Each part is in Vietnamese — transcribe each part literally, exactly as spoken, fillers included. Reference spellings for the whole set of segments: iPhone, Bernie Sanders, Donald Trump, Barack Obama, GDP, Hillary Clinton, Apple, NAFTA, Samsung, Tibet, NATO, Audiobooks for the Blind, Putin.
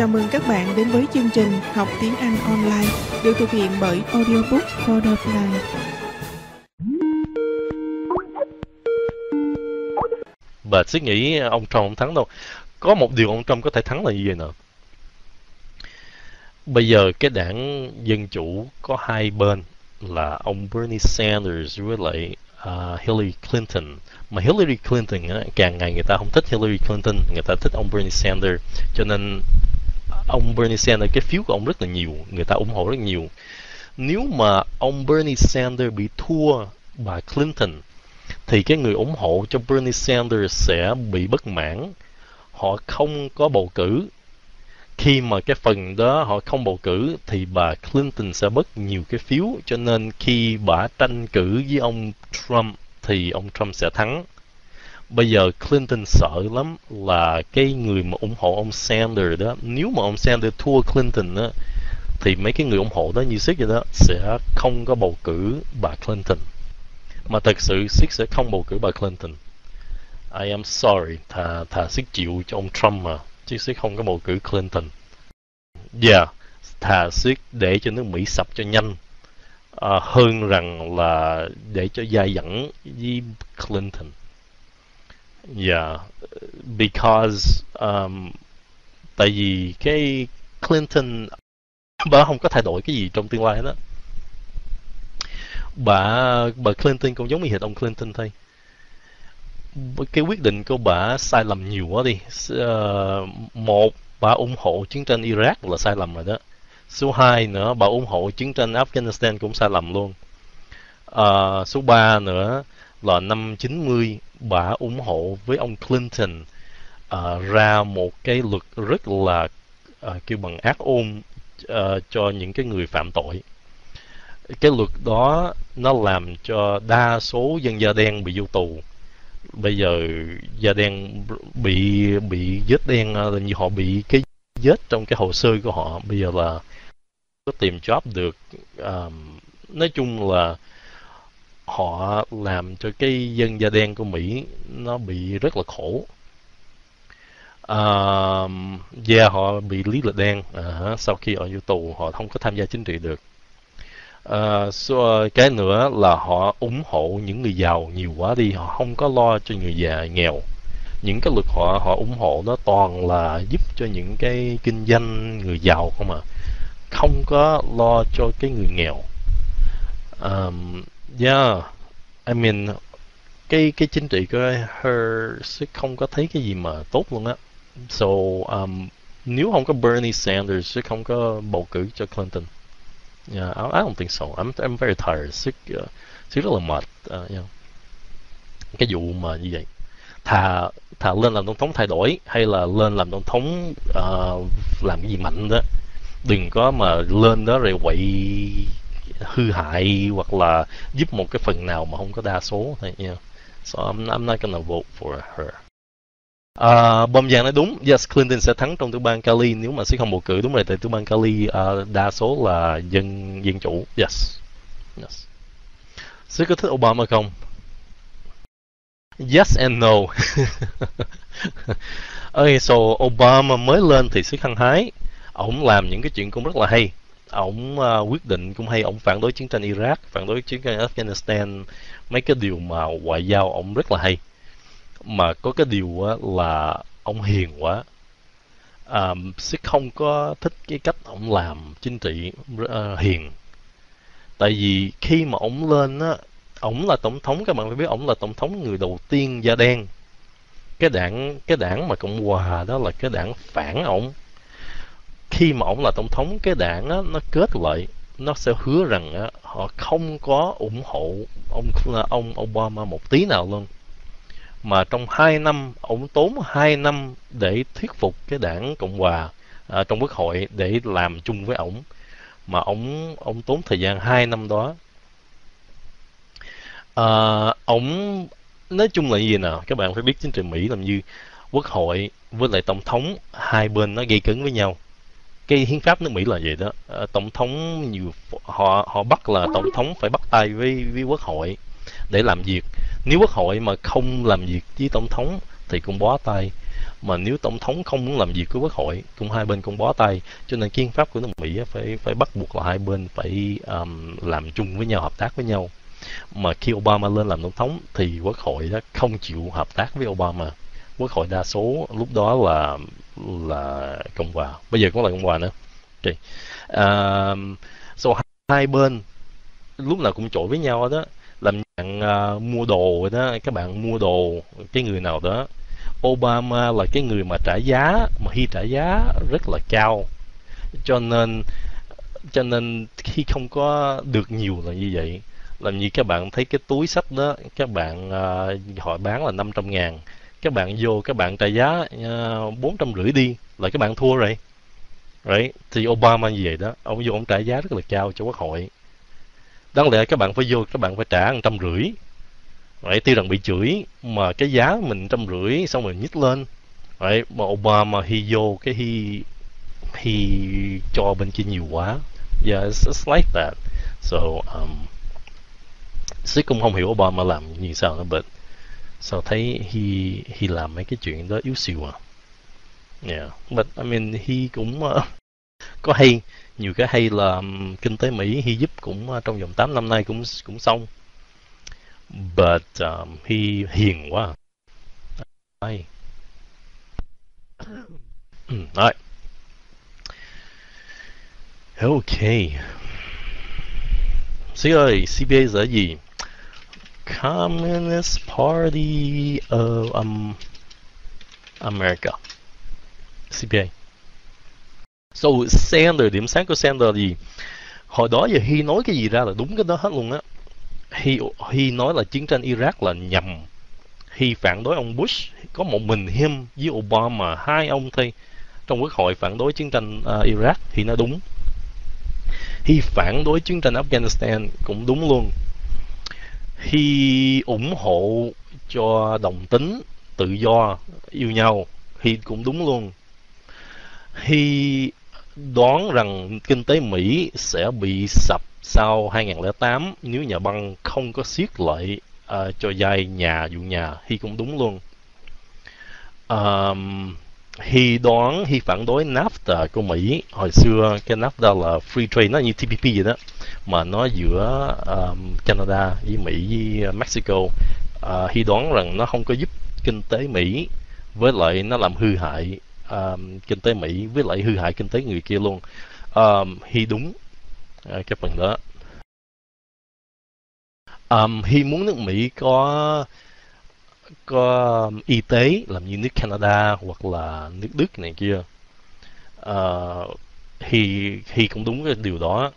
Chào mừng các bạn đến với chương trình Học Tiếng Anh Online được thực hiện bởi Audiobooks for the Blind. Và suy nghĩ ông Trump không thắng đâu. Có một điều ông Trump có thể thắng là gì vậy nào? Bây giờ cái đảng Dân Chủ có hai bên là ông Bernie Sanders với lại uh, Hillary Clinton. Mà Hillary Clinton càng ngày người ta không thích Hillary Clinton, người ta thích ông Bernie Sanders. Cho nên ông Bernie Sanders, cái phiếu của ông rất là nhiều, người ta ủng hộ rất nhiều. Nếu mà ông Bernie Sanders bị thua bà Clinton thì cái người ủng hộ cho Bernie Sanders sẽ bị bất mãn. Họ không có bầu cử. Khi mà cái phần đó họ không bầu cử thì bà Clinton sẽ mất nhiều cái phiếu. Cho nên khi bà tranh cử với ông Trump thì ông Trump sẽ thắng. Bây giờ Clinton sợ lắm là cái người mà ủng hộ ông Sanders đó, nếu mà ông Sanders thua Clinton đó, thì mấy cái người ủng hộ đó như Siết vậy đó sẽ không có bầu cử bà Clinton. Mà thật sự Siết sẽ không bầu cử bà Clinton. I am sorry, thà, thà Siết chịu cho ông Trump mà, chứ Siết không có bầu cử Clinton. Yeah, thà Siết để cho nước Mỹ sập cho nhanh à, hơn rằng là để cho dai dẳng với Clinton. Yeah, because um, tại vì cái Clinton bà không có thay đổi cái gì trong tương lai đó. Bà bà Clinton cũng giống như hệt ông Clinton thôi. Cái quyết định của bà sai lầm nhiều quá đi. Uh, một, bà ủng hộ chiến tranh Iraq là sai lầm rồi đó. Số hai nữa, bà ủng hộ chiến tranh Afghanistan cũng sai lầm luôn. Uh, số ba nữa là năm chín mươi bà ủng hộ với ông Clinton uh, ra một cái luật rất là uh, kêu bằng ác ôn uh, cho những cái người phạm tội. Cái luật đó nó làm cho đa số dân da đen bị vô tù. Bây giờ da đen bị bị vết đen là như họ bị cái vết trong cái hồ sơ của họ. Bây giờ là có tìm job được. Uh, nói chung là họ làm cho cái dân da đen của Mỹ nó bị rất là khổ. Uh, da họ bị lý lịch đen uh, sau khi ở vô tù họ không có tham gia chính trị được. Uh, so, uh, cái nữa là họ ủng hộ những người giàu nhiều quá đi, họ không có lo cho người già nghèo. Những cái luật họ họ ủng hộ nó toàn là giúp cho những cái kinh doanh người giàu không à, không có lo cho cái người nghèo. Um, yeah, I mean cái cái chính trị của her sẽ không có thấy cái gì mà tốt luôn á. So um, nếu không có Bernie Sanders sẽ không có bầu cử cho Clinton. Yeah, I, I don't think so. I'm I'm very tired. Sick, uh, sick rất là mệt. Uh, yeah. Cái vụ mà như vậy, thà thà lên làm tổng thống thay đổi hay là lên làm tổng thống uh, làm cái gì mạnh đó, đừng có mà lên đó rồi quậy hư hại hoặc là giúp một cái phần nào mà không có đa số. Yeah. So I'm, I'm not gonna vote for her. Uh, bom vàng nói đúng, yes, Clinton sẽ thắng trong tiểu bang Cali nếu mà sẽ không bầu cử, đúng rồi, tại tiểu bang Cali uh, đa số là dân dân chủ, yes, yes. Sẽ có thích Obama không? Yes and no. Okay, so Obama mới lên thì sẽ hăng hái, ổng làm những cái chuyện cũng rất là hay, ổng uh, quyết định cũng hay, ổng phản đối chiến tranh Iraq, phản đối chiến tranh Afghanistan, mấy cái điều mà ngoại giao ổng rất là hay. Mà có cái điều là ông hiền quá, à, sẽ không có thích cái cách ông làm chính trị uh, hiền. Tại vì khi mà ông lên á, ông là tổng thống, các bạn phải biết ông là tổng thống người đầu tiên da đen. Cái đảng cái đảng mà Cộng Hòa đó là cái đảng phản ông. Khi mà ông là tổng thống, cái đảng á, nó kết lại, nó sẽ hứa rằng á, họ không có ủng hộ ông ông Obama một tí nào luôn. Mà trong hai năm, ông tốn hai năm để thuyết phục cái đảng Cộng Hòa à, trong quốc hội để làm chung với ổng. Mà ông, ông tốn thời gian hai năm đó. À, ông nói chung là như vậy nào, các bạn phải biết chính trị Mỹ làm như quốc hội với lại tổng thống, hai bên nó gây cứng với nhau. Cái hiến pháp nước Mỹ là vậy đó. À, tổng thống nhiều, họ, họ bắt là tổng thống phải bắt tay với, với quốc hội để làm việc. Nếu quốc hội mà không làm việc với tổng thống thì cũng bó tay. Mà nếu tổng thống không muốn làm việc với quốc hội, cũng hai bên cũng bó tay. Cho nên kiên pháp của nước Mỹ phải phải bắt buộc là hai bên phải um, làm chung với nhau, hợp tác với nhau. Mà khi Obama lên làm tổng thống thì quốc hội đó không chịu hợp tác với Obama. Quốc hội đa số lúc đó là là Cộng hòa, bây giờ cũng là Cộng hòa nữa. Okay. Uh, so hai bên lúc nào cũng chổi với nhau đó. Làm bạn uh, mua đồ đó, các bạn mua đồ cái người nào đó, Obama là cái người mà trả giá, mà khi trả giá rất là cao, cho nên cho nên khi không có được nhiều là như vậy. Làm như các bạn thấy cái túi sách đó, các bạn uh, họ bán là năm trăm ngàn, các bạn vô các bạn trả giá bốn trăm rưỡi đi là các bạn thua rồi. Đấy, thì Obama như vậy đó, ông vô ông trả giá rất là cao cho quốc hội. Đáng lẽ các bạn phải vô các bạn phải trả một trăm rưỡi, vậy tuy rằng bị chửi mà cái giá mình trăm rưỡi xong rồi nhích lên. Đấy, mà Obama hi vô cái hi hi cho bên kia nhiều quá. Yeah, it's, it's like that. So um, Six cũng không hiểu Obama làm như sao nữa, but sao thấy he he làm mấy cái chuyện đó yếu xìu à. Yeah, but I mean he cũng uh, có hay nhiều cái hay là um, kinh tế Mỹ he giúp cũng uh, trong vòng tám năm nay cũng cũng xong. But um, he hiền quá. Ai. Right. Okay. Six ơi, xê pê a là gì? Communist Party of um, America, xê pê a. So Sanders, điểm sáng của Sanders gì? Hồi đó giờ He nói cái gì ra là đúng cái đó hết luôn á. He, He nói là chiến tranh Iraq là nhầm. He phản đối ông Bush, có một mình him với Obama, hai ông thôi trong quốc hội phản đối chiến tranh uh, Iraq thì nó đúng. He phản đối chiến tranh Afghanistan cũng đúng luôn. He ủng hộ cho đồng tính tự do yêu nhau, He cũng đúng luôn. He đoán rằng kinh tế Mỹ sẽ bị sập sau hai nghìn lẻ tám nếu nhà băng không có siết lợi uh, cho vay nhà, dụ nhà, He cũng đúng luôn. Um, He đoán, He phản đối NAFTA của Mỹ. Hồi xưa cái NAFTA là free trade, nó như T P P vậy đó, mà nó giữa um, Canada với Mỹ với Mexico. uh, He đoán rằng nó không có giúp kinh tế Mỹ, với lại nó làm hư hại um, kinh tế Mỹ, với lại hư hại kinh tế người kia luôn. um, He đúng uh, cái phần đó. um, He muốn nước Mỹ có có um, y tế làm như nước Canada hoặc là nước Đức này kia. uh, He, He cũng đúng cái điều đó.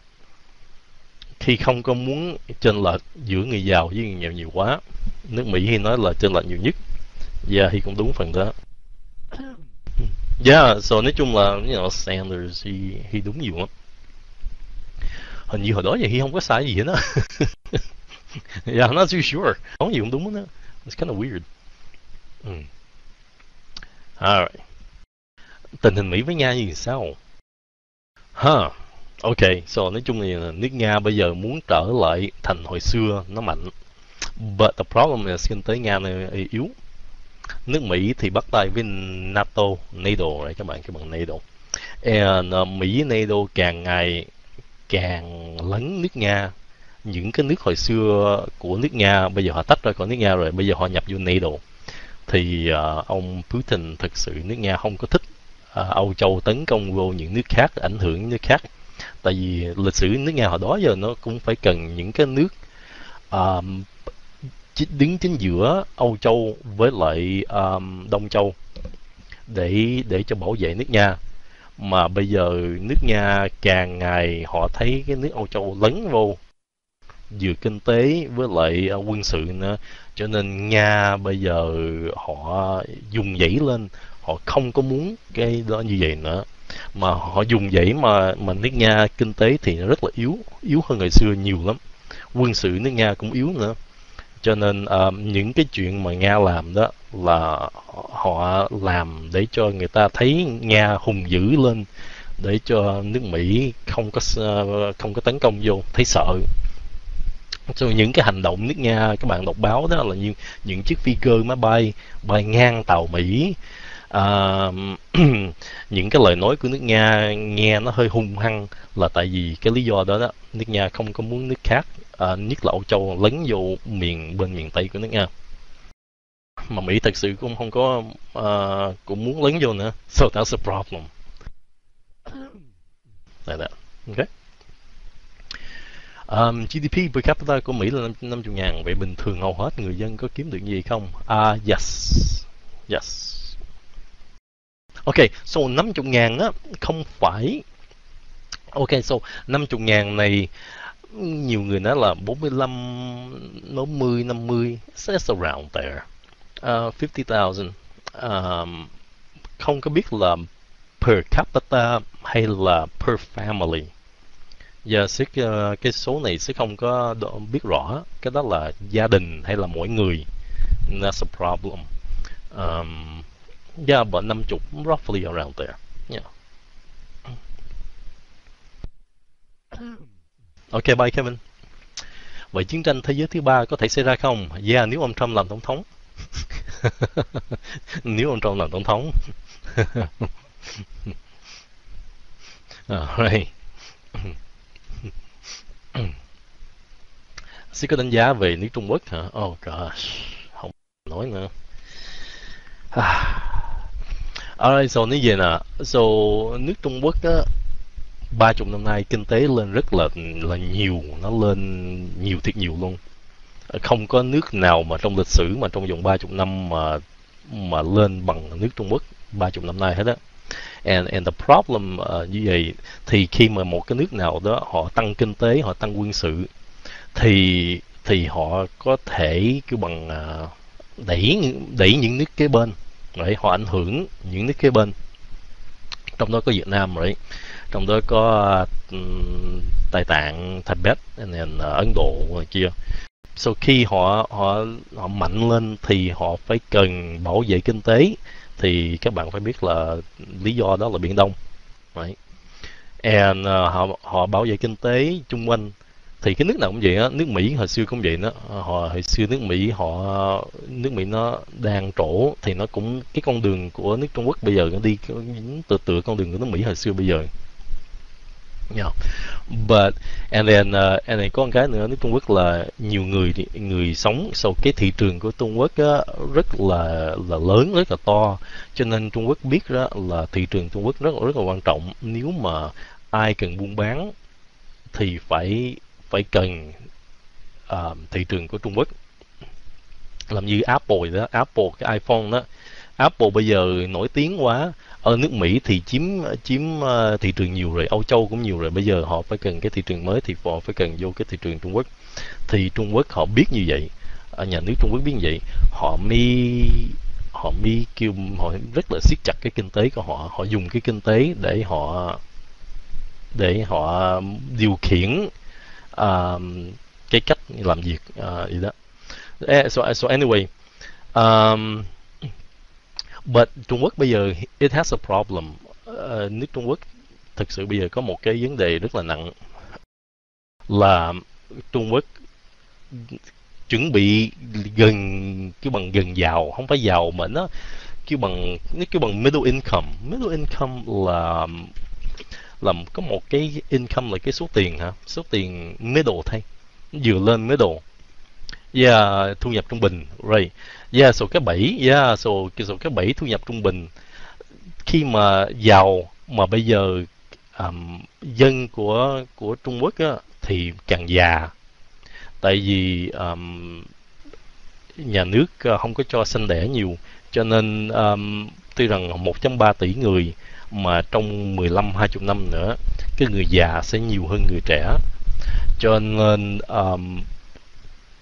He không có muốn chênh lệch giữa người giàu với người nghèo nhiều quá. Nước Mỹ He nói là chênh lệch nhiều nhất. Yeah, He cũng đúng phần đó. Yeah, so nói chung là you know, Sanders He, He đúng nhiều lắm. Hình như hồi đó giờ He không có sai gì hết á. Yeah, I'm not too sure. Nói gì cũng đúng đó. It's kind of weird. Mm. Alright. Tình hình Mỹ với Nga như sao? Huh. Ok, so nói chung là nước Nga bây giờ muốn trở lại thành hồi xưa, nó mạnh. But the problem is kinh tế Nga này yếu. Nước Mỹ thì bắt tay với NATO, NATO right, các bạn, các bạn NATO. And uh, Mỹ NATO càng ngày càng lấn nước Nga. Những cái nước hồi xưa của nước Nga bây giờ họ tách ra khỏi nước Nga rồi, bây giờ họ nhập vô NATO. Thì uh, ông Putin thực sự nước Nga không có thích uh, Âu Châu tấn công vô những nước khác, ảnh hưởng những nước khác. Tại vì lịch sử nước Nga hồi đó giờ nó cũng phải cần những cái nước um, đứng chính giữa Âu Châu với lại um, Đông Châu để để cho bảo vệ nước Nga. Mà bây giờ nước Nga càng ngày họ thấy cái nước Âu Châu lấn vô giữa kinh tế với lại uh, quân sự nữa, cho nên Nga bây giờ họ dùng dãy lên, họ không có muốn cái đó như vậy nữa. Mà họ dùng vậy mà mà nước Nga kinh tế thì nó rất là yếu, yếu hơn ngày xưa nhiều lắm. Quân sự nước Nga cũng yếu nữa. Cho nên uh, những cái chuyện mà Nga làm đó là họ làm để cho người ta thấy Nga hùng dữ lên, để cho nước Mỹ không có uh, không có tấn công vô, thấy sợ. So, những cái hành động nước Nga các bạn đọc báo đó là như những chiếc phi cơ máy bay bay ngang tàu Mỹ. uh, những cái lời nói của nước Nga nghe nó hơi hung hăng, là tại vì cái lý do đó đó, nước Nga không có muốn nước khác, uh, nhất là Âu Châu lấn vô miền bên miền Tây của nước Nga, mà Mỹ thật sự cũng không có uh, cũng muốn lấn vô nữa. So that's a problem. Like that. Okay. Um, giê đê pê per capita của Mỹ là năm mươi ngàn. Vậy bình thường hầu hết người dân có kiếm được gì không? Ah, uh, yes. Yes. Ok, so năm mươi ngàn đó không phải... Ok, so năm mươi ngàn này nhiều người nói là bốn mươi lăm, bốn mươi, năm mươi. That's around there. Uh, fifty thousand. Um, không có biết là per capita hay là per family. Giờ sẽ, uh, cái số này sẽ không có biết rõ, cái đó là gia đình hay là mỗi người. That's a problem. Um, yeah, but năm mươi roughly around there. Yeah. Ok, bye Kevin. Vậy chiến tranh thế giới thứ ba có thể xảy ra không? Yeah, nếu ông Trump làm tổng thống. Nếu ông Trump làm tổng thống. Alright. Sẽ có đánh giá về nước Trung Quốc hả? Oh gosh, không nói nữa. Ah. Alright, so nói về nè, so nước Trung Quốc á, ba chục năm nay kinh tế lên rất là là nhiều, nó lên nhiều thiệt nhiều luôn. Không có nước nào mà trong lịch sử mà trong vòng ba chục năm mà mà lên bằng nước Trung Quốc ba chục năm nay hết á. And, and the problem uh, như vậy thì khi mà một cái nước nào đó họ tăng kinh tế, họ tăng quân sự thì thì họ có thể cứ bằng uh, đẩy đẩy những nước kế bên, right? Họ ảnh hưởng những nước kế bên, trong đó có Việt Nam, right? Trong đó có uh, Tây Tạng, Tibet, and then, uh, Ấn Độ ngoài kia. So khi họ họ họ mạnh lên thì họ phải cần bảo vệ kinh tế. Thì các bạn phải biết là lý do đó là Biển Đông, right? And uh, họ, họ bảo vệ kinh tế chung quanh. Thì cái nước nào cũng vậy á, nước Mỹ hồi xưa cũng vậy đó. Họ hồi xưa nước Mỹ họ nước Mỹ nó đang trổ thì nó cũng cái con đường của nước Trung Quốc bây giờ nó đi tựa tựa con đường của nước Mỹ hồi xưa bây giờ. Yeah. But and then uh, and then có một cái nữa, nước Trung Quốc là nhiều người người sống, sau cái thị trường của Trung Quốc á, rất là là lớn, rất là to, cho nên Trung Quốc biết đó là thị trường Trung Quốc rất rất là quan trọng. Nếu mà ai cần buôn bán thì phải phải cần uh, thị trường của Trung Quốc, làm như Apple đó, Apple cái iPhone đó, Apple bây giờ nổi tiếng quá. Ở nước Mỹ thì chiếm chiếm thị trường nhiều rồi, Âu Châu cũng nhiều rồi. Bây giờ họ phải cần cái thị trường mới thì họ phải cần vô cái thị trường Trung Quốc. Thì Trung Quốc họ biết như vậy, nhà nước Trung Quốc biết như vậy, họ mi họ mi kêu họ rất là siết chặt cái kinh tế của họ, họ dùng cái kinh tế để họ để họ điều khiển uh, cái cách làm việc uh, gì đó. So, so anyway. Um, But Trung Quốc bây giờ it has a problem. Uh, nước Trung Quốc thực sự bây giờ có một cái vấn đề rất là nặng, là Trung Quốc chuẩn bị gần cái bằng gần giàu, không phải giàu mà nó kêu bằng nó kêu bằng middle income. Middle income là là có một cái income là cái số tiền hả? Số tiền middle thay, vừa lên middle. Yeah, thu nhập trung bình, right? Yeah, số so cái bảy, yeah, số so, so cái bảy thu nhập trung bình. Khi mà giàu mà bây giờ um, dân của của Trung Quốc á, thì càng già, tại vì um, nhà nước không có cho sanh đẻ nhiều, cho nên um, tuy rằng một phẩy ba tỷ người mà trong mười lăm hai mươi năm nữa, cái người già sẽ nhiều hơn người trẻ, cho nên um,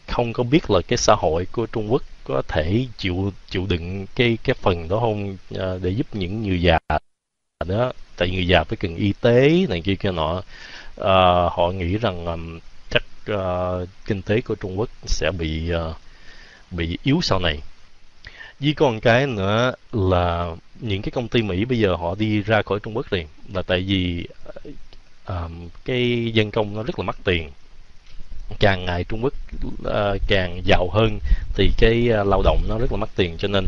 không có biết là cái xã hội của Trung Quốc có thể chịu chịu đựng cái cái phần đó không, à, để giúp những người già đó, tại người già phải cần y tế này kia kia nọ. À, họ nghĩ rằng um, chắc uh, kinh tế của Trung Quốc sẽ bị uh, bị yếu sau này. Với còn cái nữa là những cái công ty Mỹ bây giờ họ đi ra khỏi Trung Quốc rồi, là tại vì um, cái dân công nó rất là mắc tiền. càng ngày Trung Quốc uh, càng giàu hơn thì cái uh, lao động nó rất là mắc tiền, cho nên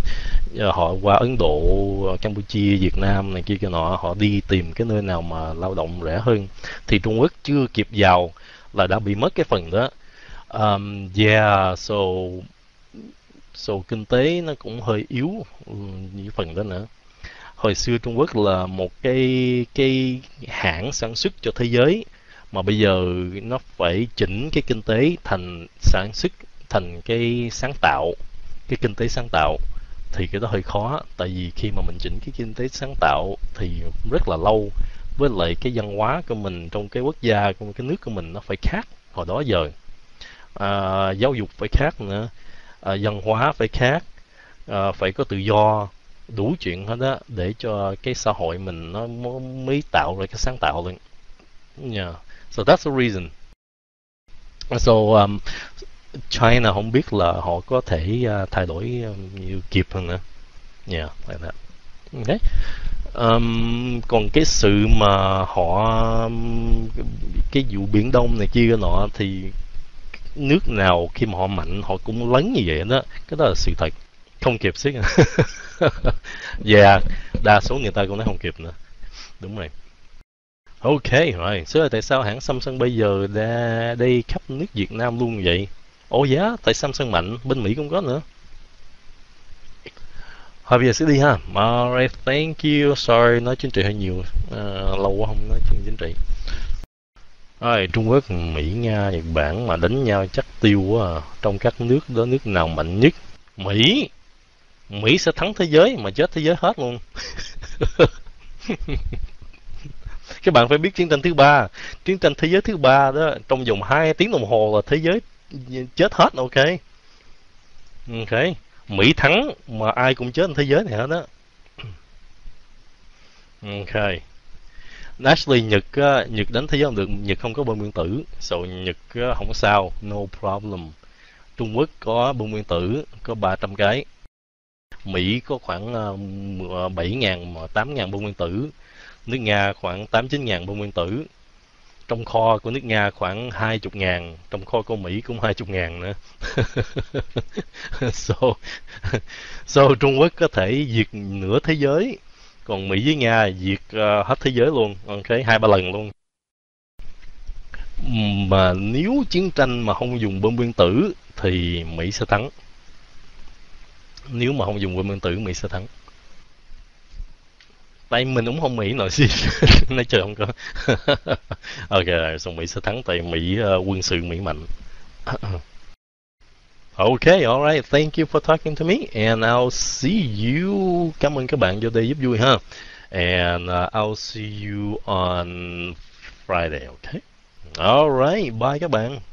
uh, họ qua Ấn Độ, uh, Campuchia, Việt Nam này kia kia nọ, họ đi tìm cái nơi nào mà lao động rẻ hơn. Thì Trung Quốc chưa kịp giàu là đã bị mất cái phần đó. Um, yeah, so so kinh tế nó cũng hơi yếu như phần đó nữa. Hồi xưa Trung Quốc là một cái cái hãng sản xuất cho thế giới, mà bây giờ nó phải chỉnh cái kinh tế thành sản xuất, thành cái sáng tạo, cái kinh tế sáng tạo, thì cái đó hơi khó. Tại vì khi mà mình chỉnh cái kinh tế sáng tạo thì rất là lâu, với lại cái văn hóa của mình trong cái quốc gia, trong cái nước của mình nó phải khác hồi đó giờ. À, giáo dục phải khác nữa, à, văn hóa phải khác, à, phải có tự do, đủ chuyện hết đó, để cho cái xã hội mình nó mới tạo ra cái sáng tạo lên. Yeah. So that's the reason. So um, China không biết là họ có thể uh, thay đổi um, nhiều kịp hơn nữa. Yeah, like that. Okay. Um, còn cái sự mà họ um, cái vụ Biển Đông này kia nọ thì nước nào khi mà họ mạnh họ cũng lấn như vậy đó. Cái đó là sự thật, không kịp xíu. Yeah, đa số người ta cũng nói không kịp nữa. Đúng rồi. Ok, rồi. Right. Tại sao hãng Samsung bây giờ đã đi khắp nước Việt Nam luôn vậy? Ồ giá, tại Samsung mạnh, bên Mỹ cũng có nữa. Thôi bây giờ sẽ đi ha. Alright, thank you. Sorry, nói chính trị hơi nhiều. À, lâu quá không nói chuyện chính trị. Rồi, Trung Quốc, Mỹ, Nga, Nhật Bản mà đánh nhau chắc tiêu quá à. Trong các nước đó, nước nào mạnh nhất? Mỹ! Mỹ sẽ thắng thế giới mà chết thế giới hết luôn. Các bạn phải biết chiến tranh thứ ba, chiến tranh thế giới thứ ba đó, trong vòng hai tiếng đồng hồ là thế giới chết hết. Ok, ok, Mỹ thắng mà ai cũng chết trên thế giới này hết đó. Ok, actually Nhật Nhật đánh thế giới không được, Nhật không có bom nguyên tử, so Nhật không sao, no problem. Trung Quốc có bom nguyên tử, có ba trăm cái, Mỹ có khoảng bảy ngàn, tám ngàn bom nguyên tử. Nước Nga khoảng tám chín ngàn bom nguyên tử. Trong kho của nước Nga khoảng hai mươi ngàn. Trong kho của Mỹ cũng hai mươi ngàn nữa. so, so Trung Quốc có thể diệt nửa thế giới, còn Mỹ với Nga diệt uh, hết thế giới luôn. Ok, hai ba lần luôn. Mà nếu chiến tranh mà không dùng bom nguyên tử thì Mỹ sẽ thắng. Nếu mà không dùng bom nguyên tử, Mỹ sẽ thắng. Tại mình ủng hộ Mỹ nội gì. Nói trời không có. Ok, xong Mỹ sẽ thắng tại Mỹ uh, quân sự Mỹ mạnh. Ok, alright, thank you for talking to me and I'll see you. Cảm ơn các bạn vô đây giúp vui ha. And uh, I'll see you on Friday, ok? Alright, bye các bạn.